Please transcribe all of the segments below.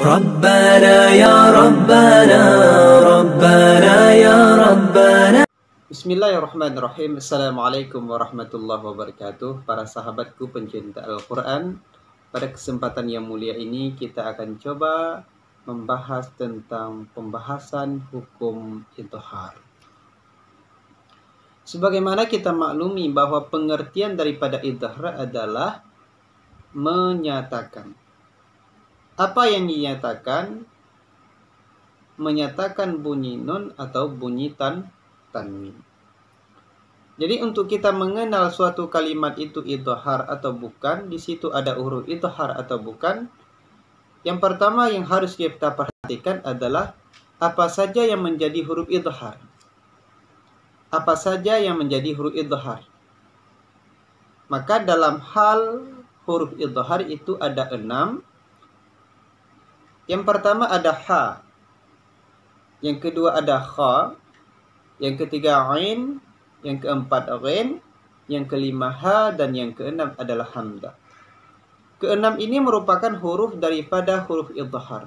Rabbana ya Rabbana, Rabbana ya Rabbana. Bismillahirrahmanirrahim. Assalamualaikum warahmatullahi wabarakatuh. Para sahabatku pencinta Al-Quran, pada kesempatan yang mulia ini kita akan coba membahas tentang pembahasan hukum izhar. Sebagaimana kita maklumi bahwa pengertian daripada izhar adalah menyatakan. Apa yang dinyatakan? Menyatakan bunyi nun atau bunyi tanwin. Jadi untuk kita mengenal suatu kalimat itu izhar atau bukan, di situ ada huruf izhar atau bukan. Yang pertama yang harus kita perhatikan adalah apa saja yang menjadi huruf izhar. Apa saja yang menjadi huruf izhar. Maka dalam hal huruf izhar itu ada 6. Yang pertama ada ha, yang kedua ada kha, yang ketiga ain, yang keempat ghain, yang kelima ha, dan yang keenam adalah hamzah. Keenam ini merupakan huruf daripada huruf izhar.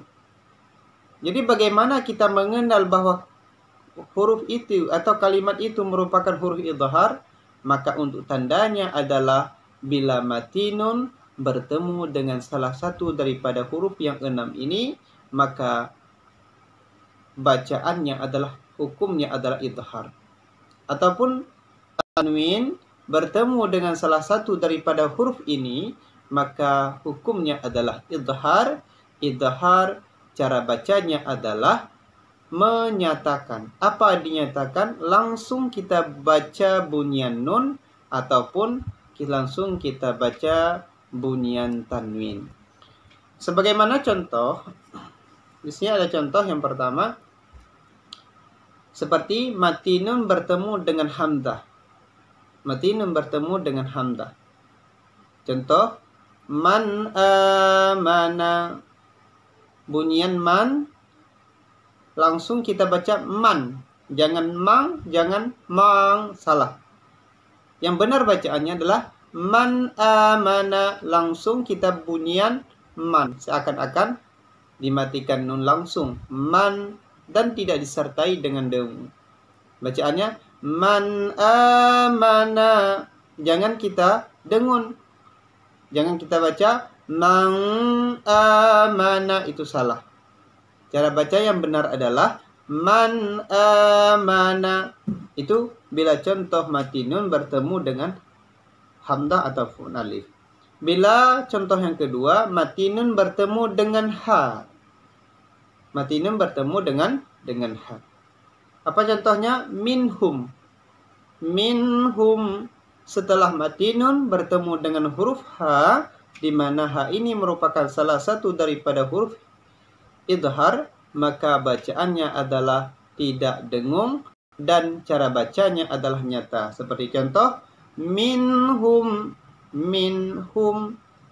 Jadi bagaimana kita mengenal bahwa huruf itu atau kalimat itu merupakan huruf izhar? Maka untuk tandanya adalah bila matinun bertemu dengan salah satu daripada huruf yang 6 ini, maka bacaannya adalah, hukumnya adalah izhar. Ataupun tanwin bertemu dengan salah satu daripada huruf ini, maka hukumnya adalah izhar. Izhar cara bacanya adalah menyatakan. Apa dinyatakan? Langsung kita baca bunyian nun ataupun langsung kita baca bunyian tanwin. Sebagaimana contoh, di sini ada contoh yang pertama seperti matinun bertemu dengan hamzah. Matinun bertemu dengan hamzah. Contoh man amana. Bunyian man langsung kita baca man. Jangan mang, jangan mang, salah. Yang benar bacaannya adalah man amana, langsung kita bunyian man, seakan-akan dimatikan nun langsung man dan tidak disertai dengan dengung. Bacaannya man amana, jangan kita dengun, jangan kita baca man amana, itu salah. Cara baca yang benar adalah man amana, itu bila contoh mati nun bertemu dengan hamzah ataupun alif. Bila contoh yang kedua matinun bertemu dengan ha. Matinun bertemu dengan ha. Apa contohnya? Minhum. Minhum setelah matinun bertemu dengan huruf ha, di mana ha ini merupakan salah satu daripada huruf izhar, maka bacaannya adalah tidak dengung dan cara bacanya adalah nyata. Seperti contoh minhum. Minhum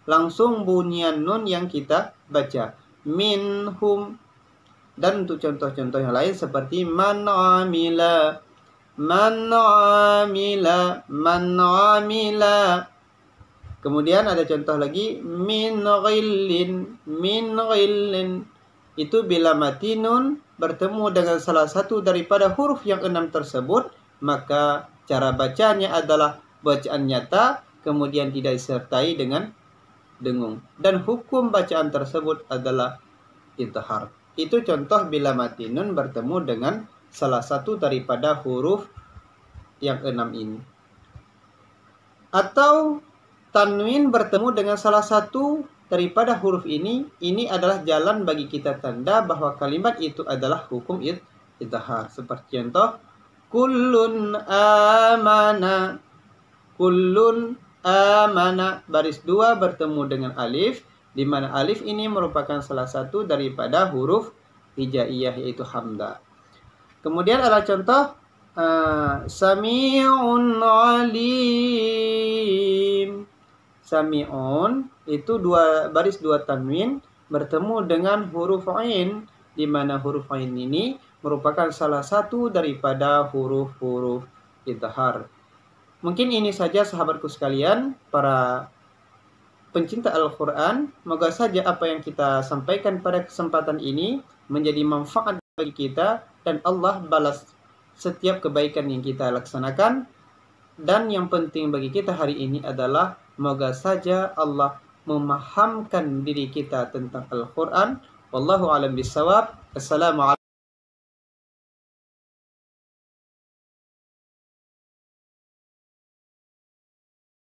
langsung bunyian nun yang kita baca minhum. Dan untuk contoh-contoh yang lain seperti man amila. Man amila, man amila. Kemudian ada contoh lagi min ghillin. Min ghillin itu bila mati nun bertemu dengan salah satu daripada huruf yang 6 tersebut, maka cara bacanya adalah bacaan nyata, kemudian tidak disertai dengan dengung. Dan hukum bacaan tersebut adalah izhar. Itu contoh bila mati nun bertemu dengan salah satu daripada huruf yang 6 ini. Atau tanwin bertemu dengan salah satu daripada huruf ini adalah jalan bagi kita tanda bahwa kalimat itu adalah hukum izhar. Seperti contoh, kullun amana. Kullun amana, baris 2 bertemu dengan alif, di mana alif ini merupakan salah satu daripada huruf hijaiyah yaitu hamzah. Kemudian ada contoh sami'un alim. Sami'un itu baris 2 tanwin bertemu dengan huruf ain, di mana huruf ain ini merupakan salah satu daripada huruf-huruf izhar. Mungkin ini saja sahabatku sekalian, para pencinta Al-Quran, moga saja apa yang kita sampaikan pada kesempatan ini menjadi manfaat bagi kita, dan Allah balas setiap kebaikan yang kita laksanakan. Dan yang penting bagi kita hari ini adalah moga saja Allah memahamkan diri kita tentang Al-Quran. Wallahu'alam bisawab. Assalamualaikum.